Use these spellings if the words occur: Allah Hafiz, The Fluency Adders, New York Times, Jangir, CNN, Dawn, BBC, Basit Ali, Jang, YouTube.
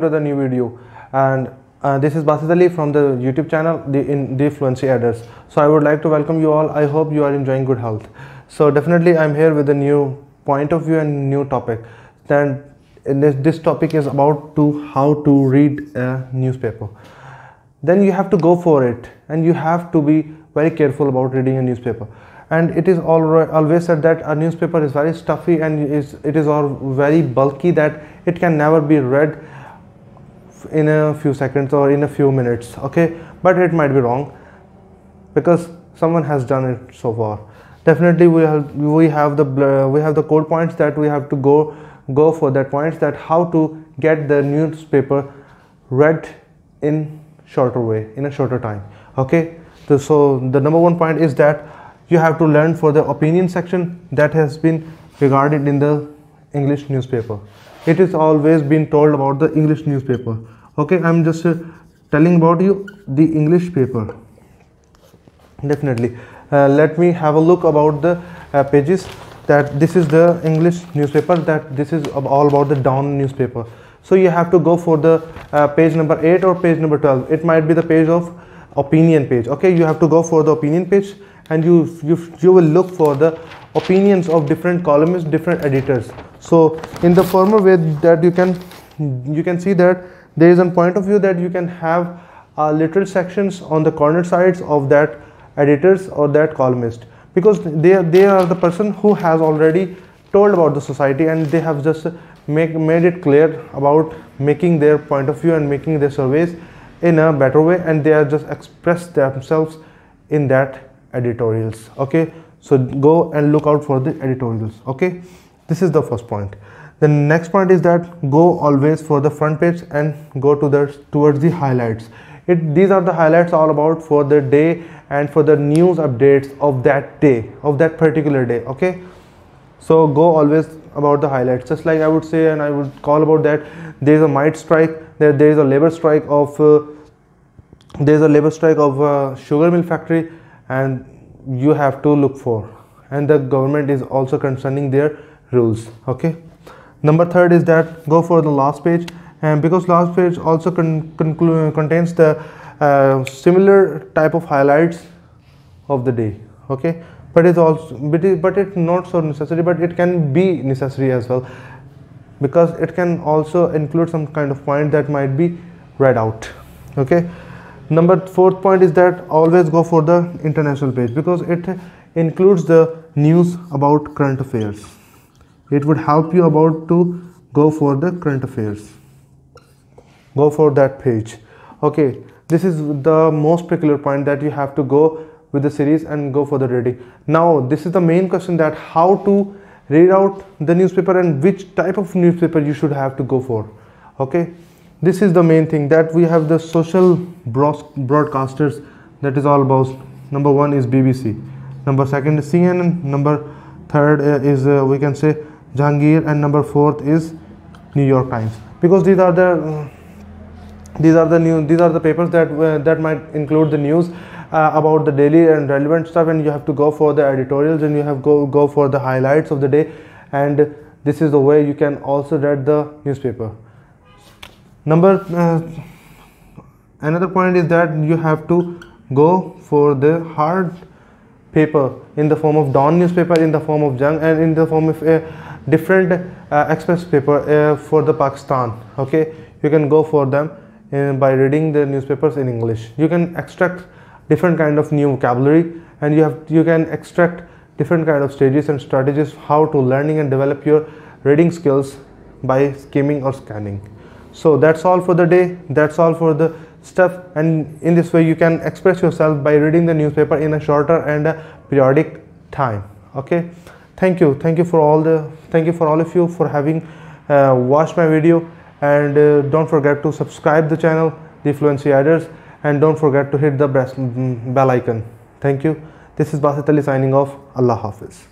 welcome to the new video, and this is Basit Ali from the YouTube channel The Fluency Adders. So I would like to welcome you all. I hope you are enjoying good health. So definitely I'm here with a new point of view and new topic. Then this topic is about how to read a newspaper. Then you have to go for it, and you have to be very careful about reading a newspaper. And it is always said that a newspaper is very stuffy and it is all very bulky, that it can never be read in a few seconds or in a few minutes, okay? But it might be wrong, because someone has done it so far. Definitely we have the core points that we have to go for, that points that how to get the newspaper read in shorter way, in a shorter time, okay? So the number one point is that you have to learn for the opinion section that has been regarded in the English newspaper. It is always been told about the English newspaper. Okay, I'm just telling about you the English paper. Definitely, let me have a look about the pages. That this is the English newspaper. That this is all about the Dawn newspaper. So you have to go for the page number 8 or page number 12. It might be the page of opinion page. Okay, you have to go for the opinion page. And you will look for the opinions of different columnists, different editors. So in the former way that you can see that there is a point of view that you can have literal sections on the corner sides of that editors or that columnist, because they are the person who has already told about the society, and they have just made it clear about making their point of view and making their surveys in a better way, and they are just expressed themselves in that editorials. Okay, so go and look out for the editorials. Okay, this is the first point. The next point is that go always for the front page and go towards the highlights. These are the highlights all about for the day and for the news updates of that day, of that particular day. Okay, so go always about the highlights. Just like I would say, and I would call about that there is a mite strike, that there is a labor strike of sugar mill factory, and you have to look for, and the government is also concerning their rules. Okay, number third is that go for the last page, and because last page also contains the similar type of highlights of the day. Okay, but it's not so necessary, but it can be necessary as well, because it can also include some kind of point that might be read out. Okay, number fourth point is that always go for the international page, because it includes the news about current affairs. It would help you to go for the current affairs. Go for that page. Okay, this is the most peculiar point that you have to go with the series and go for the reading. Now this is the main question, that how to read out the newspaper and which type of newspaper you should have to go for. Okay, this is the main thing that we have the social broadcasters, that is all about. Number one is BBC, number second is CNN, number third is we can say Jangir, and number fourth is New York Times, because these are the papers that might include the news about the daily and relevant stuff, and you have to go for the editorials, and you have go for the highlights of the day, and this is the way you can also read the newspaper. Another point is that you have to go for the hard paper in the form of Dawn newspaper, in the form of Jang, and in the form of a different express paper for the Pakistan. Okay, you can go for them by reading the newspapers in English. You can extract different kind of new vocabulary, and you can extract different kind of stages and strategies how to learning and develop your reading skills by skimming or scanning. So that's all for the day, that's all for the stuff, and in this way you can express yourself by reading the newspaper in a shorter and a periodic time. Okay, thank you for all of you for having watched my video, and don't forget to subscribe the channel The Fluency Adders, and don't forget to hit the bell icon. Thank you. This is Basit Ali signing off. Allah Hafiz.